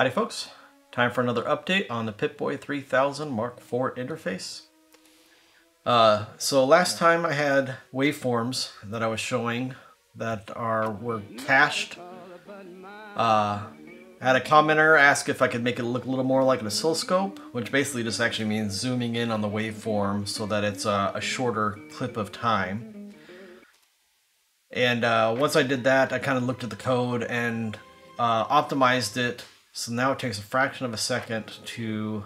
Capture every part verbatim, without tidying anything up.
Howdy folks, time for another update on the Pip-Boy three thousand Mark four interface. Uh, so last time I had waveforms that I was showing that are were cached. Uh, I had a commenter ask if I could make it look a little more like an oscilloscope, which basically just actually means zooming in on the waveform so that it's a, a shorter clip of time. And uh, once I did that, I kind of looked at the code and uh, optimized it. So now it takes a fraction of a second to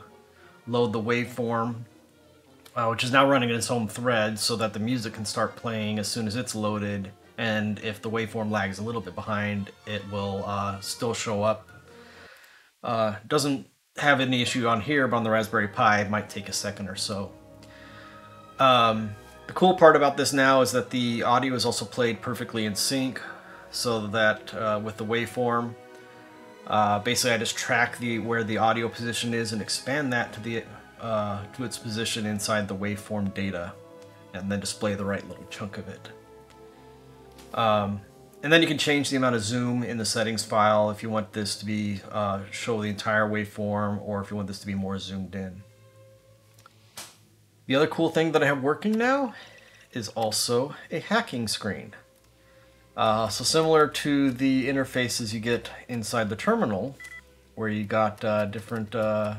load the waveform, uh, which is now running in its own thread so that the music can start playing as soon as it's loaded. And if the waveform lags a little bit behind, it will uh, still show up. Uh, doesn't have any issue on here, but on the Raspberry Pi, it might take a second or so. Um, the cool part about this now is that the audio is also played perfectly in sync, so that uh, with the waveform, Uh, basically, I just track the where the audio position is and expand that to the uh, to its position inside the waveform data, and then display the right little chunk of it. Um, and then you can change the amount of zoom in the settings file if you want this to be uh, show the entire waveform, or if you want this to be more zoomed in. The other cool thing that I have working now is also a hacking screen. Uh, so similar to the interfaces you get inside the terminal, where you got uh, different uh,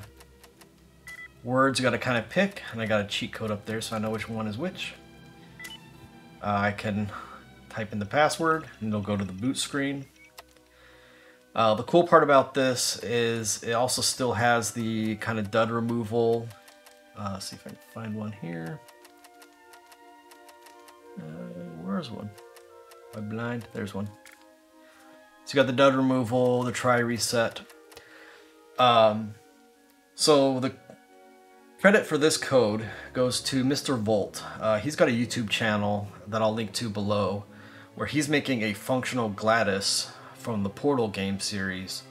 words you got to kind of pick, and I got a cheat code up there so I know which one is which. Uh, I can type in the password and it'll go to the boot screen. Uh, the cool part about this is it also still has the kind of dud removal. Uh, let's see if I can find one here. Uh, where's one? Blind, there's one. So you got the dud removal, the try reset. Um, so the credit for this code goes to Mister Volt. Uh, he's got a YouTube channel that I'll link to below, where he's making a functional GLaDOS from the Portal game series,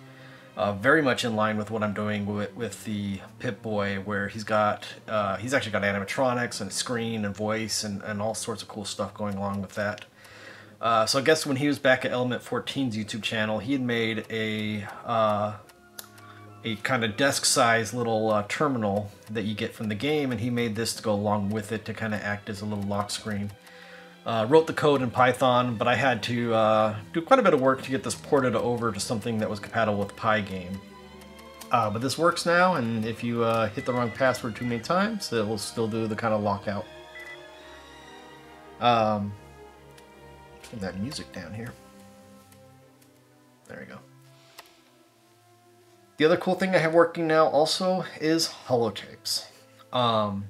uh, very much in line with what I'm doing with, with the Pip-Boy, where he's got uh, he's actually got animatronics and screen and voice and, and all sorts of cool stuff going along with that. Uh, so I guess when he was back at Element fourteen's YouTube channel, he had made a uh, a kind of desk-sized little uh, terminal that you get from the game, and he made this to go along with it to kind of act as a little lock screen. Uh, wrote the code in Python, but I had to uh, do quite a bit of work to get this ported over to something that was compatible with Pygame. Uh, but this works now, and if you uh, hit the wrong password too many times, it will still do the kind of lockout. Um... Turn that music down here. There we go. The other cool thing I have working now also is holotapes. Um,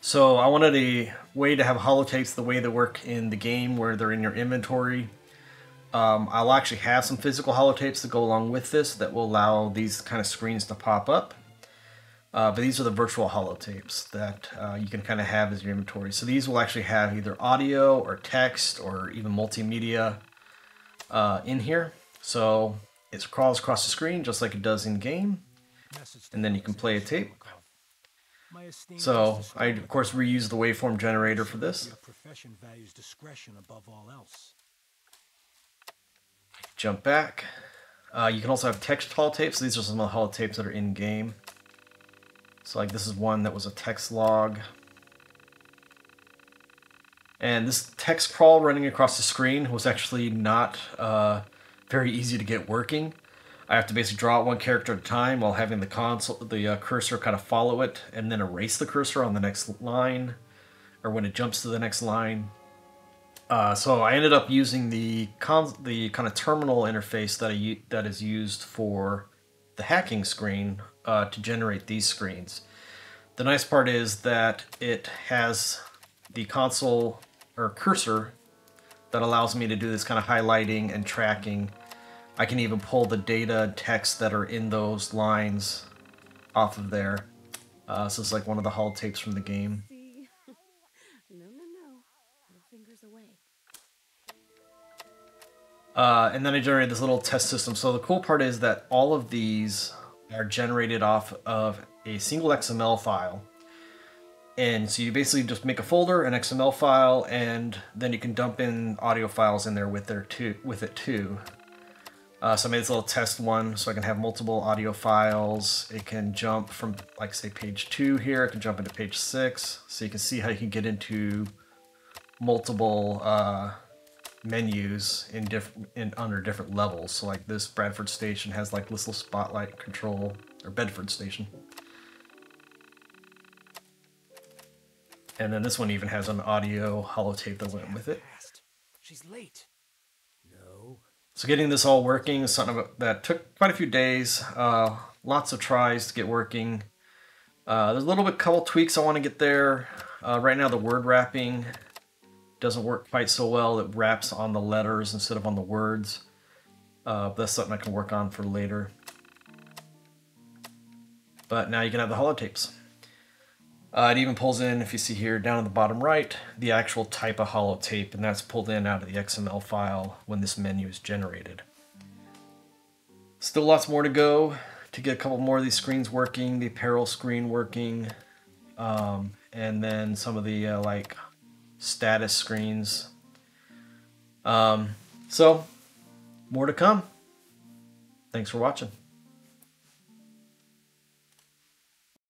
so I wanted a way to have holotapes the way they work in the game, where they're in your inventory. Um, I'll actually have some physical holotapes that go along with this that will allow these kind of screens to pop up. Uh, but these are the virtual holotapes that uh, you can kind of have as your inventory. So these will actually have either audio or text or even multimedia uh, in here. So it crawls across the screen just like it does in game, and then you can play a tape. So I, of course, reuse the waveform generator for this. Jump back. Uh, you can also have text holotapes. These are some of the holotapes that are in game. So like this is one that was a text log. And this text crawl running across the screen was actually not uh, very easy to get working. I have to basically draw it one character at a time while having the console, the uh, cursor kind of follow it, and then erase the cursor on the next line, or when it jumps to the next line. Uh, so I ended up using the, cons the kind of terminal interface that, I that is used for the hacking screen Uh, to generate these screens. The nice part is that it has the console or cursor that allows me to do this kind of highlighting and tracking. I can even pull the data and text that are in those lines off of there. Uh, so it's like one of the holotapes from the game. No, no, no. Little fingers away. Uh, and then I generated this little test system. So the cool part is that all of these are generated off of a single X M L file. And so you basically just make a folder, an X M L file, and then you can dump in audio files in there with, their too, with it too. Uh, so I made this little test one so I can have multiple audio files. It can jump from, like, say, page two here. It can jump into page six. So you can see how you can get into multiple uh, menus in different in under different levels. So like this Bradford station has like this little spotlight control, or Bedford station. And then this one even has an audio holotape that went with it. She's late. No. So getting this all working is something that took quite a few days. Uh, lots of tries to get working. Uh, there's a little bit, couple tweaks I want to get there. Uh, right now the word wrapping doesn't work quite so well. It wraps on the letters instead of on the words. Uh, but that's something I can work on for later. But now you can have the holotapes. Uh, it even pulls in, if you see here, down at the bottom right, the actual type of holotape, and that's pulled in out of the X M L file when this menu is generated. Still lots more to go to get a couple more of these screens working, the apparel screen working, um, and then some of the, uh, like, status screens. Um, so, more to come. Thanks for watching.